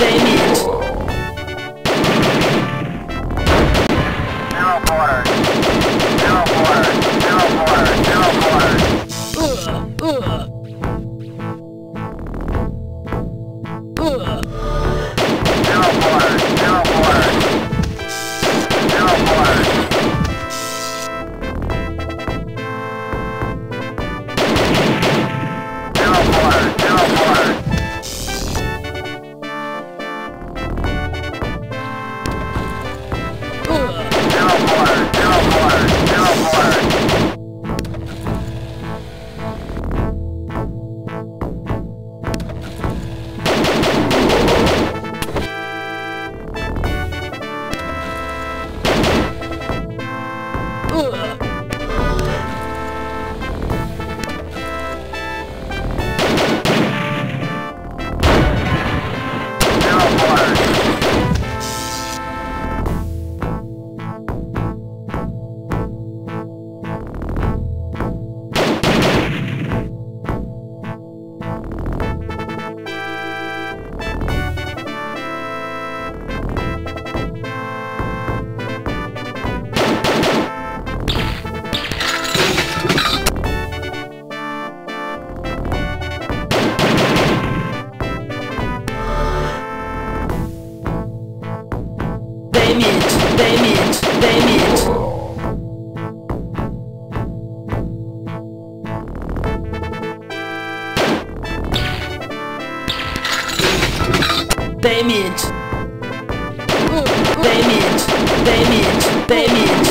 they need. Zero quarters. Zero quarters. Zero quarters. Zero quarters. Zero quarters. Zero quarters. Zero quarters. Zero quarters. Zero quarters. They meet. They meet. They meet. They meet. They meet.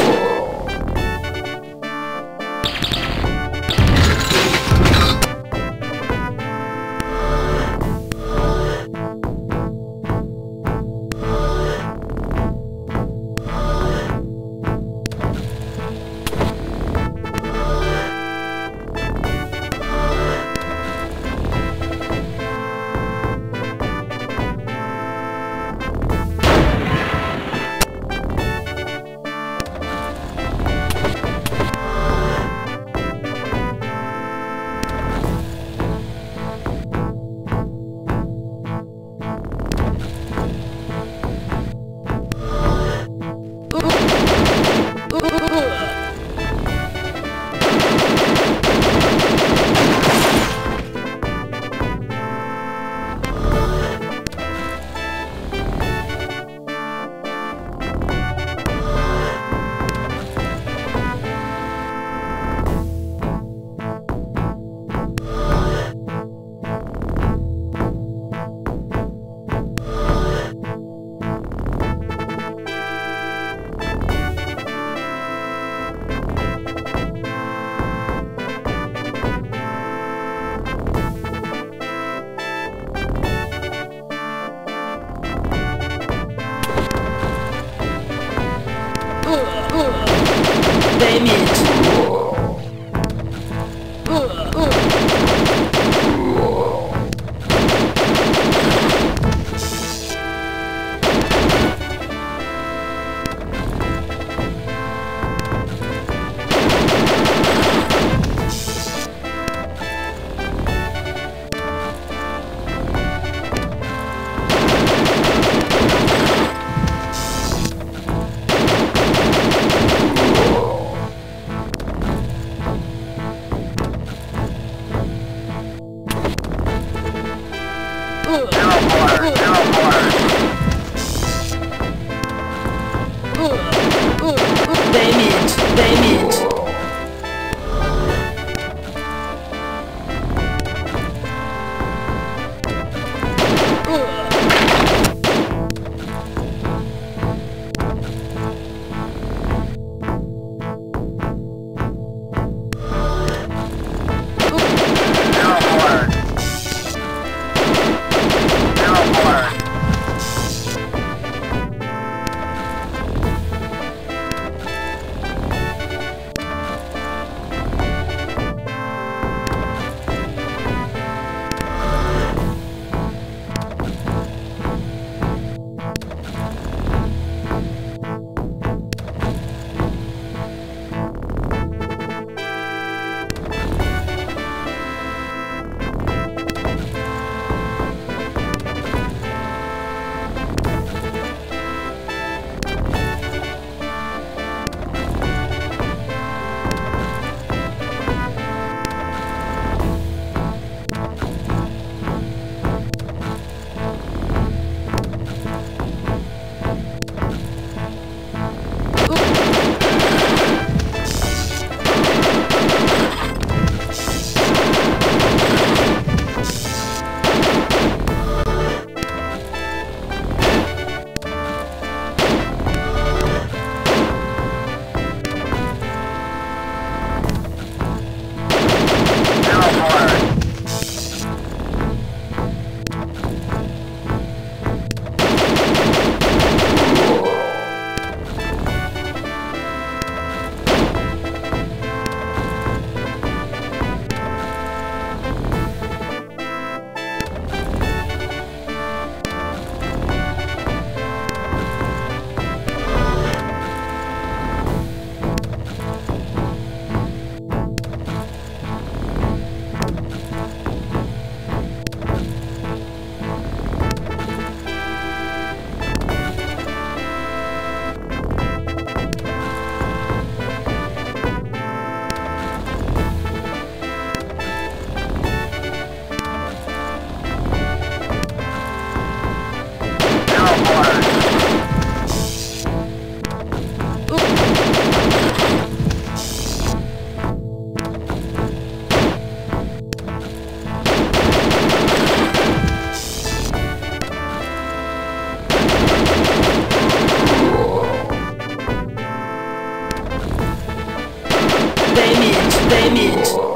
damage. Damage.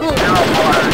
Zero quarter.